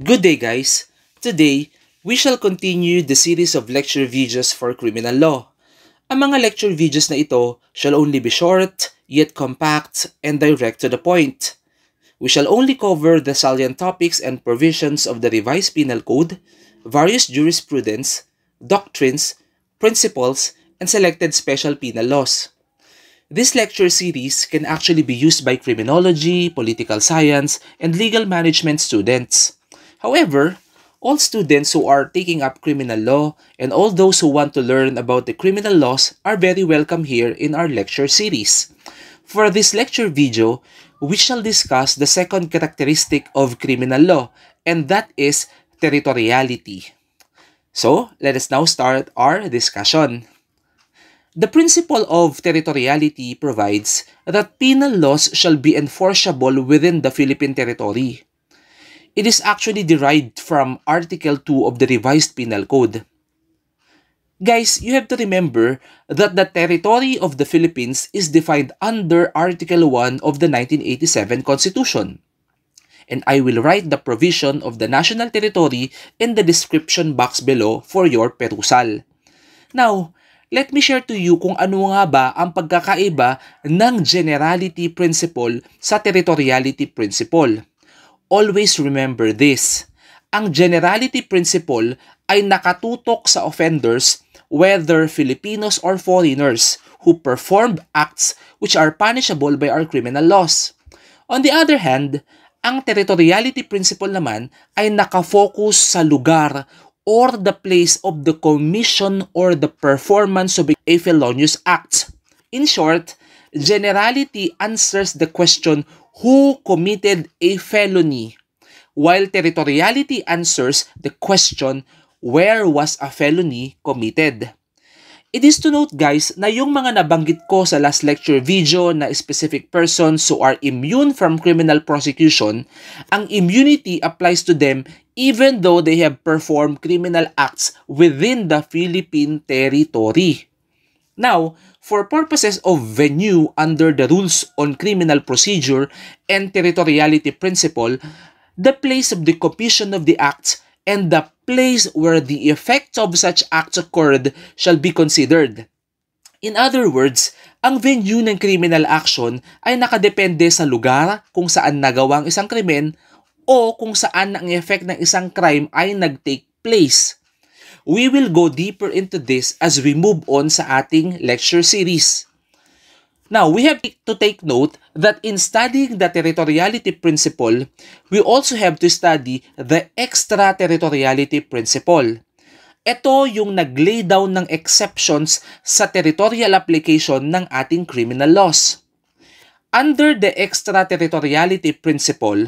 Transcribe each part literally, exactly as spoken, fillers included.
Good day, guys! Today, we shall continue the series of lecture videos for criminal law. Ang mga lecture videos na ito shall only be short, yet compact, and direct to the point. We shall only cover the salient topics and provisions of the Revised Penal Code, various jurisprudence, doctrines, principles, and selected special penal laws. This lecture series can actually be used by criminology, political science, and legal management students. However, all students who are taking up criminal law and all those who want to learn about the criminal laws are very welcome here in our lecture series. For this lecture video, we shall discuss the second characteristic of criminal law, and that is territoriality. So, let us now start our discussion. The principle of territoriality provides that penal laws shall be enforceable within the Philippine territory. It is actually derived from Article two of the Revised Penal Code. Guys, you have to remember that the territory of the Philippines is defined under Article one of the nineteen eighty-seven Constitution. And I will write the provision of the national territory in the description box below for your perusal. Now, let me share to you kung ano nga ba ang pagkakaiba ng generality principle sa territoriality principle. Always remember this. Ang generality principle ay nakatutok sa offenders, whether Filipinos or foreigners, who performed acts which are punishable by our criminal laws. On the other hand, ang territoriality principle naman ay nakafocus sa lugar or the place of the commission or the performance of a felonious act. In short, generality answers the question who committed a felony, while territoriality answers the question where was a felony committed. It is to note, guys, na yung mga nabanggit ko sa last lecture video na specific persons who are immune from criminal prosecution, ang immunity applies to them even though they have performed criminal acts within the Philippine territory. Now, for purposes of venue under the Rules on Criminal Procedure and Territoriality Principle, the place of the commission of the acts and the place where the effects of such acts occurred shall be considered. In other words, ang venue ng criminal action ay nakadepende sa lugar kung saan nagawa ang isang krimen o kung saan ang effect ng isang crime ay nag-take place. We will go deeper into this as we move on sa ating lecture series. Now, we have to take note that in studying the territoriality principle, we also have to study the extraterritoriality principle. Ito yung nag-lay down ng exceptions sa territorial application ng ating criminal laws. Under the extraterritoriality principle,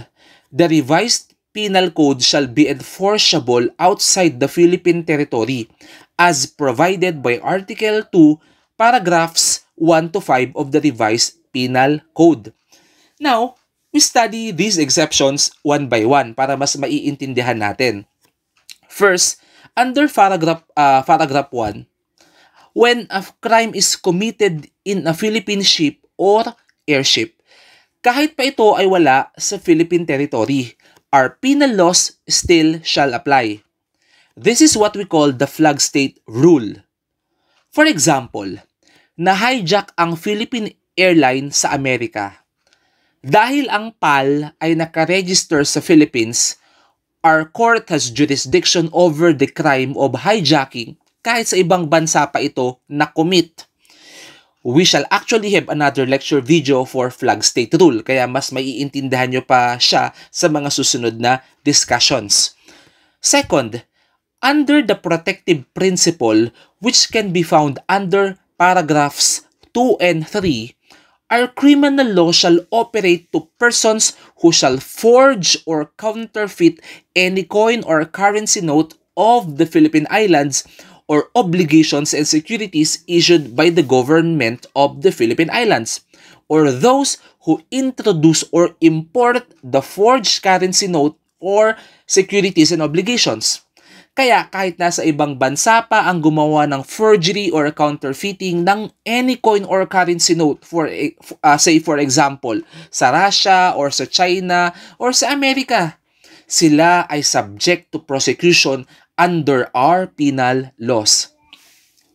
the Revised Penal Code shall be enforceable outside the Philippine territory as provided by Article two, paragraphs one to five of the Revised Penal Code. Now, we study these exceptions one by one para mas maiintindihan natin. First, under paragraph uh, paragraph one, when a crime is committed in a Philippine ship or airship, kahit pa ito ay wala sa Philippine territory, our penal laws still shall apply. This is what we call the flag state rule. For example, na-hijack ang Philippine Airlines sa Amerika. Dahil ang P A L ay nakaregister sa Philippines, our court has jurisdiction over the crime of hijacking kahit sa ibang bansa pa ito na-commit. We shall actually have another lecture video for flag state rule, kaya mas maiintindihan nyo pa siya sa mga susunod na discussions. Second, under the protective principle which can be found under paragraphs two and three, our criminal law shall operate to persons who shall forge or counterfeit any coin or currency note of the Philippine Islands or obligations and securities issued by the government of the Philippine Islands, or those who introduce or import the forged currency note or securities and obligations. Kaya kahit nasa ibang bansa pa ang gumawa ng forgery or counterfeiting ng any coin or currency note, for uh, say for example, sa Russia or sa China or sa Amerika, sila ay subject to prosecution under our penal laws.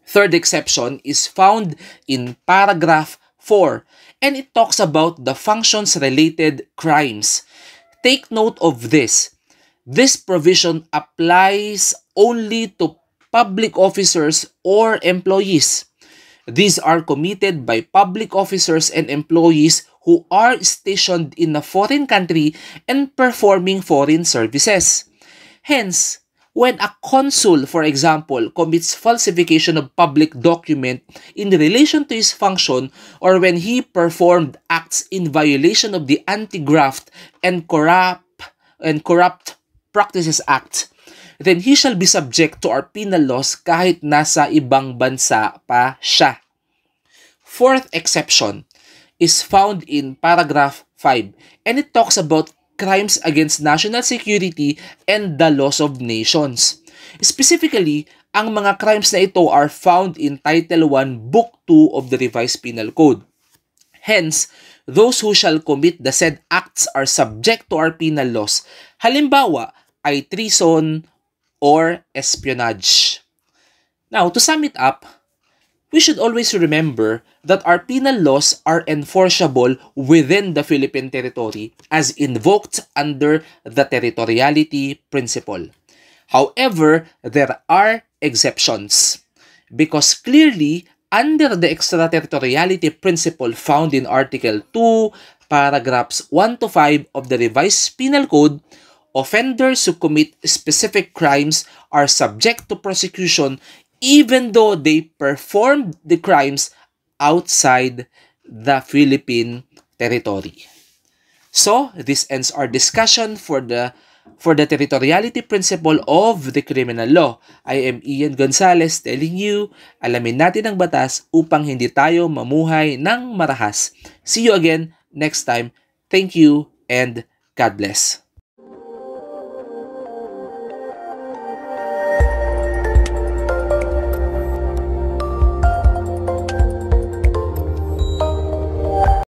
Third exception is found in paragraph four, and it talks about the functions-related crimes. Take note of this. This provision applies only to public officers or employees. These are committed by public officers and employees who are stationed in a foreign country and performing foreign services. Hence, when a consul, for example, commits falsification of public document in relation to his function, or when he performed acts in violation of the Anti-Graft and Corrupt and Corrupt Practices Act, then he shall be subject to our penal laws kahit nasa ibang bansa pa siya. Fourth exception is found in paragraph five, and it talks about crimes against national security and the laws of nations. Specifically, ang mga crimes na ito are found in Title one, Book two of the Revised Penal Code. Hence, those who shall commit the said acts are subject to our penal laws. Halimbawa ay treason or espionage. Now, to sum it up, we should always remember that our penal laws are enforceable within the Philippine territory as invoked under the territoriality principle. However, there are exceptions, because clearly, under the extraterritoriality principle found in Article two, paragraphs one to five of the Revised Penal Code, offenders who commit specific crimes are subject to prosecution even though they performed the crimes outside the Philippine territory. So, this ends our discussion for the for the territoriality principle of the criminal law. I am Ian Gonzales telling you, alamin natin ang batas upang hindi tayo mamuhay ng marahas. See you again next time. Thank you and God bless.